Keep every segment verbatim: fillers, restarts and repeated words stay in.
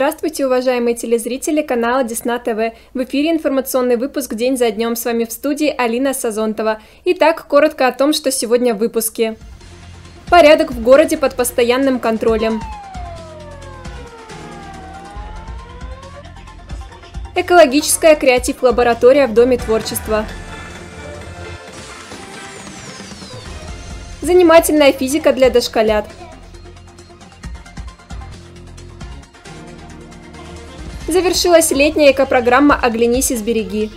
Здравствуйте, уважаемые телезрители канала Десна ТВ. В эфире информационный выпуск «День за днем». С вами в студии Алина Сазонтова. Итак, коротко о том, что сегодня в выпуске. Порядок в городе под постоянным контролем. Экологическая креатив-лаборатория в Доме творчества. Занимательная физика для дошколят. Завершилась летняя экопрограмма «Оглянись и сбереги».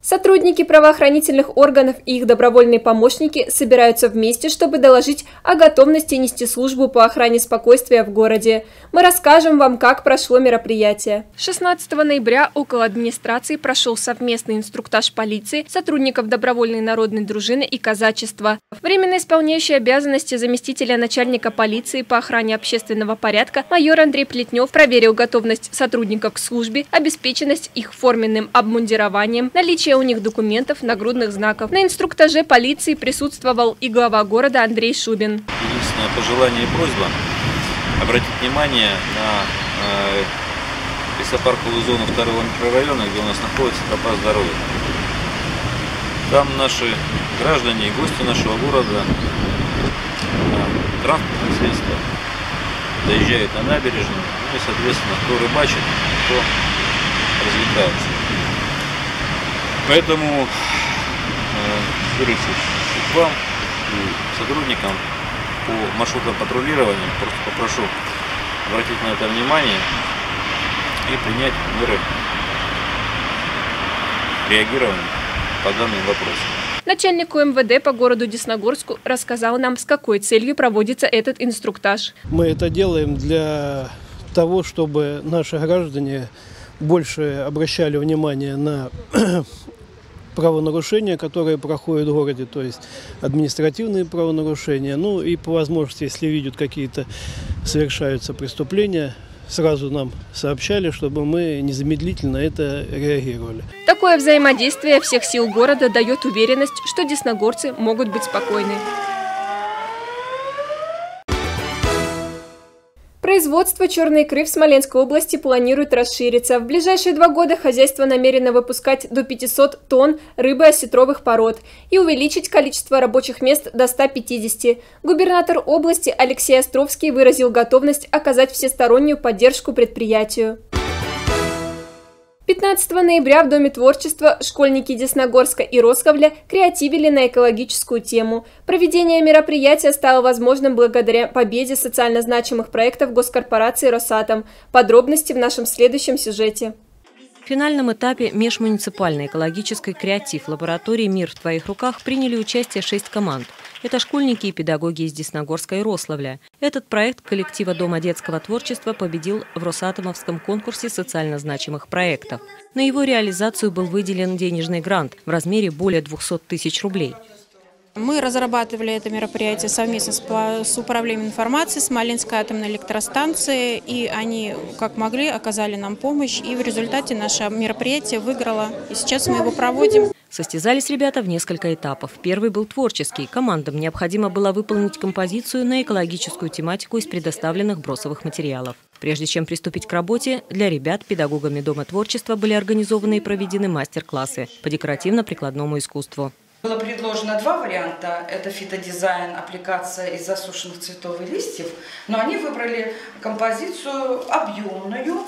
Сотрудники правоохранительных органов и их добровольные помощники собираются вместе, чтобы доложить о готовности нести службу по охране спокойствия в городе. Мы расскажем вам, как прошло мероприятие. шестнадцатого ноября около администрации прошел совместный инструктаж полиции, сотрудников добровольной народной дружины и казачества. Временно исполняющий обязанности заместителя начальника полиции по охране общественного порядка майор Андрей Плетнев проверил готовность сотрудников к службе, обеспеченность их форменным обмундированием, наличие у них документов, нагрудных знаков. На инструктаже полиции присутствовал и глава города Андрей Шубин. Единственное пожелание и просьба обратить внимание на лесопарковую зону второго микрорайона, где у нас находится тропа здоровья. Там наши граждане и гости нашего города, транспортные средства доезжают на набережную, ну и, соответственно, кто рыбачит, кто развлекается. Поэтому э, к вам и сотрудникам по маршрутам патрулирования просто попрошу обратить на это внимание и принять меры реагирования по данным вопросам. Начальник У М В Д по городу Десногорску рассказал нам, с какой целью проводится этот инструктаж. Мы это делаем для того, чтобы наши граждане больше обращали внимание на правонарушения, которые проходят в городе, то есть административные правонарушения. Ну и по возможности, если видят какие-то совершаются преступления, сразу нам сообщали, чтобы мы незамедлительно это реагировали. Такое взаимодействие всех сил города дает уверенность, что десногорцы могут быть спокойны. Производство черной икры в Смоленской области планирует расшириться. В ближайшие два года хозяйство намерено выпускать до пятисот тонн рыбы осетровых пород и увеличить количество рабочих мест до ста пятидесяти. Губернатор области Алексей Островский выразил готовность оказать всестороннюю поддержку предприятию. пятнадцатого ноября в Доме творчества школьники Десногорска и Росковля креативили на экологическую тему. Проведение мероприятия стало возможным благодаря победе социально значимых проектов госкорпорации «Росатом». Подробности в нашем следующем сюжете. В финальном этапе межмуниципальной экологической креатив-лаборатории «Мир в твоих руках» приняли участие шесть команд. Это школьники и педагоги из Десногорска и Рославля. Этот проект коллектива Дома детского творчества победил в Росатомовском конкурсе социально значимых проектов. На его реализацию был выделен денежный грант в размере более двухсот тысяч рублей. Мы разрабатывали это мероприятие совместно с управлением информации Смоленской атомной электростанции, и они, как могли, оказали нам помощь, и в результате наше мероприятие выиграло, и сейчас мы его проводим. Состязались ребята в несколько этапов. Первый был творческий. Командам необходимо было выполнить композицию на экологическую тематику из предоставленных бросовых материалов. Прежде чем приступить к работе, для ребят педагогами Дома творчества были организованы и проведены мастер-классы по декоративно-прикладному искусству. Было предложено два варианта. Это фитодизайн, аппликация из засушенных цветов и листьев. Но они выбрали композицию объемную.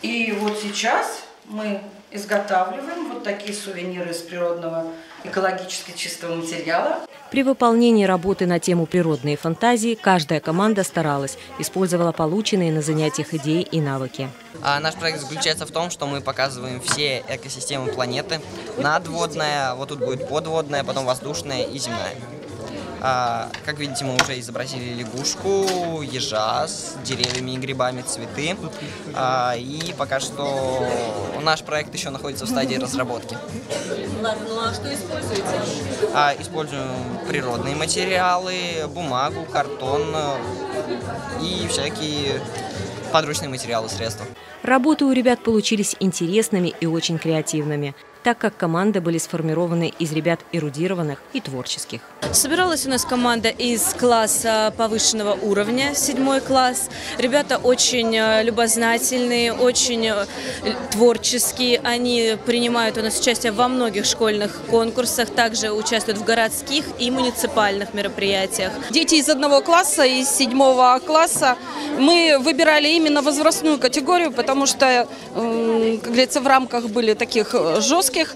И вот сейчас мы изготавливаем вот такие сувениры из природного экологически чистого материала. При выполнении работы на тему «Природные фантазии» каждая команда старалась, использовала полученные на занятиях идеи и навыки. А наш проект заключается в том, что мы показываем все экосистемы планеты. Надводная, вот тут будет подводная, потом воздушная и земная. А, как видите, мы уже изобразили лягушку, ежа с деревьями и грибами, цветы. А, и пока что наш проект еще находится в стадии разработки. Ладно, ну а что используете? А, используем природные материалы, бумагу, картон и всякие подручные материалы, средства. Работы у ребят получились интересными и очень креативными. так как команды были сформированы из ребят эрудированных и творческих. Собиралась у нас команда из класса повышенного уровня, седьмой класс. Ребята очень любознательные, очень творческие. Они принимают у нас участие во многих школьных конкурсах, также участвуют в городских и муниципальных мероприятиях. Дети из одного класса, из седьмого класса, мы выбирали именно возрастную категорию, потому что, как говорится, в рамках были таких жестких.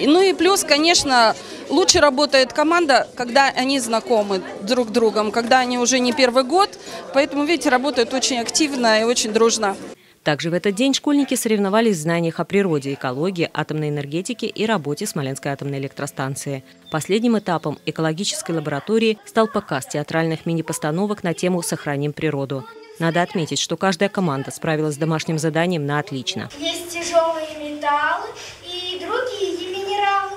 Ну и плюс, конечно, лучше работает команда, когда они знакомы друг с другом, когда они уже не первый год. Поэтому, видите, работают очень активно и очень дружно. Также в этот день школьники соревновались в знаниях о природе, экологии, атомной энергетике и работе Смоленской атомной электростанции. Последним этапом экологической лаборатории стал показ театральных мини-постановок на тему «Сохраним природу». Надо отметить, что каждая команда справилась с домашним заданием на отлично. Есть тяжелые металлы и другие минералы.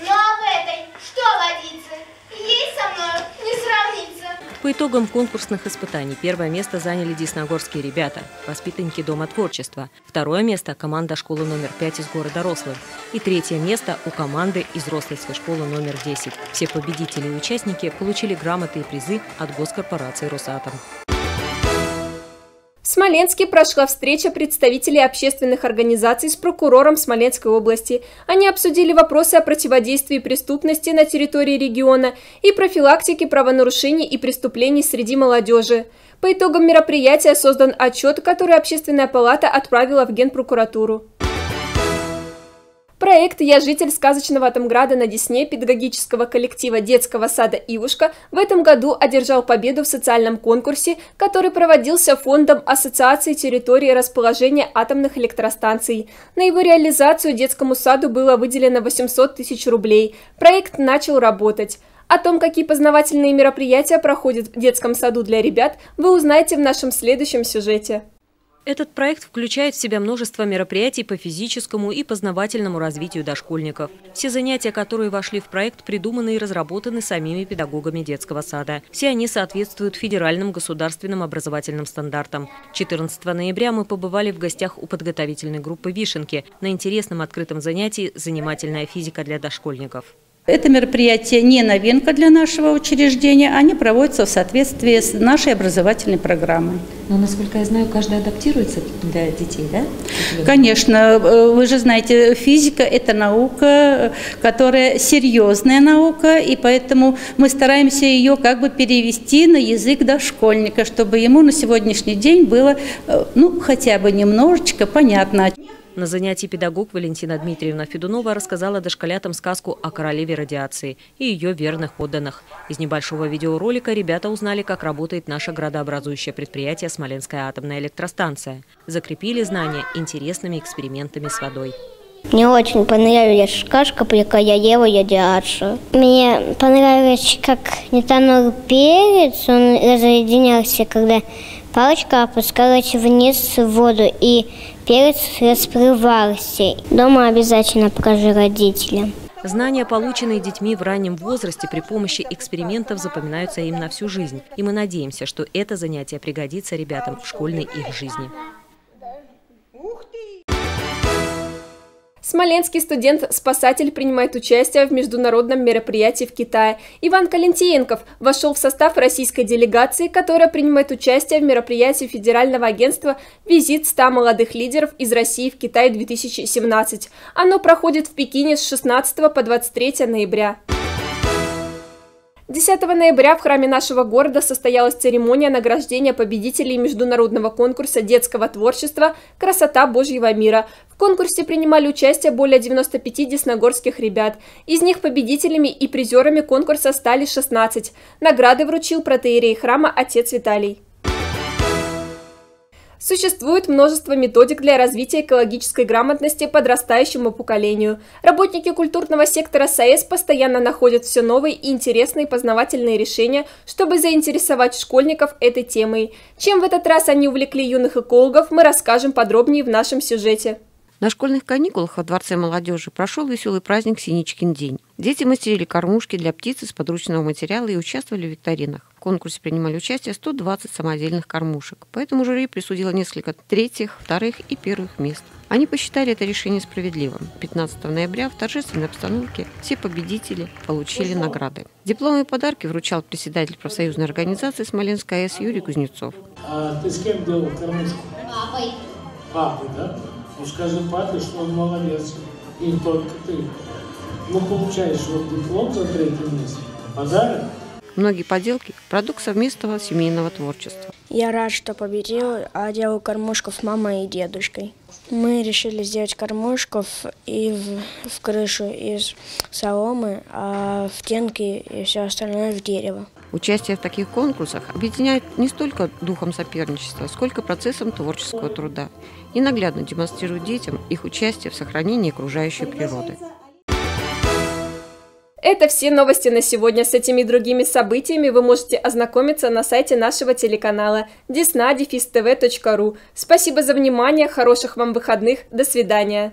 Но об этой что водится? Ей со мной не сравнится. По итогам конкурсных испытаний первое место заняли десногорские ребята, воспитанники Дома творчества. Второе место – команда школы номер пять из города Рослых. И третье место у команды из Рославской школы номер десять. Все победители и участники получили грамоты и призы от госкорпорации «Росатом». В Смоленске прошла встреча представителей общественных организаций с прокурором Смоленской области. Они обсудили вопросы о противодействии преступности на территории региона и профилактике правонарушений и преступлений среди молодежи. По итогам мероприятия создан отчет, который Общественная палата отправила в Генпрокуратуру. Проект «Я житель сказочного Атомграда» на Десне педагогического коллектива детского сада «Ивушка» в этом году одержал победу в социальном конкурсе, который проводился фондом Ассоциации территории расположения атомных электростанций. На его реализацию детскому саду было выделено восемьсот тысяч рублей. Проект начал работать. О том, какие познавательные мероприятия проходят в детском саду для ребят, вы узнаете в нашем следующем сюжете. Этот проект включает в себя множество мероприятий по физическому и познавательному развитию дошкольников. Все занятия, которые вошли в проект, придуманы и разработаны самими педагогами детского сада. Все они соответствуют федеральным государственным образовательным стандартам. четырнадцатого ноября мы побывали в гостях у подготовительной группы «Вишенки» на интересном открытом занятии «Занимательная физика для дошкольников». Это мероприятие не новинка для нашего учреждения, они проводятся в соответствии с нашей образовательной программой. Но, насколько я знаю, каждый адаптируется для детей, да? Конечно. Вы же знаете, физика – это наука, которая серьезная наука, и поэтому мы стараемся ее как бы перевести на язык дошкольника, чтобы ему на сегодняшний день было, ну, хотя бы немножечко понятно. На занятии педагог Валентина Дмитриевна Федунова рассказала дошколятам сказку о королеве радиации и ее верных подданных. Из небольшого видеоролика ребята узнали, как работает наше градообразующее предприятие «Смоленская атомная электростанция». Закрепили знания интересными экспериментами с водой. Мне очень понравилась кашка, пока я ела радиацию. Мне понравилось, как не тонул перец, он разъединялся, когда палочка опускалась вниз в воду, и перец распрывался. Дома обязательно покажи родителям. Знания, полученные детьми в раннем возрасте при помощи экспериментов, запоминаются им на всю жизнь. И мы надеемся, что это занятие пригодится ребятам в школьной их жизни. Смоленский студент-спасатель принимает участие в международном мероприятии в Китае. Иван Калентиенков вошел в состав российской делегации, которая принимает участие в мероприятии Федерального агентства «Визит ста молодых лидеров из России в Китай-две тысячи семнадцать». Оно проходит в Пекине с шестнадцатого по двадцать третье ноября. десятого ноября в храме нашего города состоялась церемония награждения победителей международного конкурса детского творчества «Красота Божьего мира». В конкурсе принимали участие более девяноста пяти десногорских ребят. Из них победителями и призерами конкурса стали шестнадцать. Награды вручил протоиерей храма отец Виталий. Существует множество методик для развития экологической грамотности подрастающему поколению. Работники культурного сектора САЭС постоянно находят все новые и интересные познавательные решения, чтобы заинтересовать школьников этой темой. Чем в этот раз они увлекли юных экологов, мы расскажем подробнее в нашем сюжете. На школьных каникулах во Дворце молодежи прошел веселый праздник «Синичкин день». Дети мастерили кормушки для птиц из подручного материала и участвовали в викторинах. В конкурсе принимали участие сто двадцать самодельных кормушек, поэтому жюри присудило несколько третьих, вторых и первых мест. Они посчитали это решение справедливым. пятнадцатого ноября в торжественной обстановке все победители получили награды. Дипломы и подарки вручал председатель профсоюзной организации Смоленской АЭС Юрий Кузнецов. А ты с кем делал кормушку? Папой. Папой, да? Ну скажи папе, что он молодец. И не только ты. Ну, получаешь вот диплом за третье место, подарок. Многие поделки – продукт совместного семейного творчества. Я рад, что победил, а делал кормушку с мамой и дедушкой. Мы решили сделать кормушку и в, в крышу из соломы, а в стенки и все остальное в дерево. Участие в таких конкурсах объединяет не столько духом соперничества, сколько процессом творческого труда. И наглядно демонстрирует детям их участие в сохранении окружающей природы. Это все новости на сегодня. С этими и другими событиями вы можете ознакомиться на сайте нашего телеканала десна дефис тв точка ру. Спасибо за внимание, хороших вам выходных, до свидания.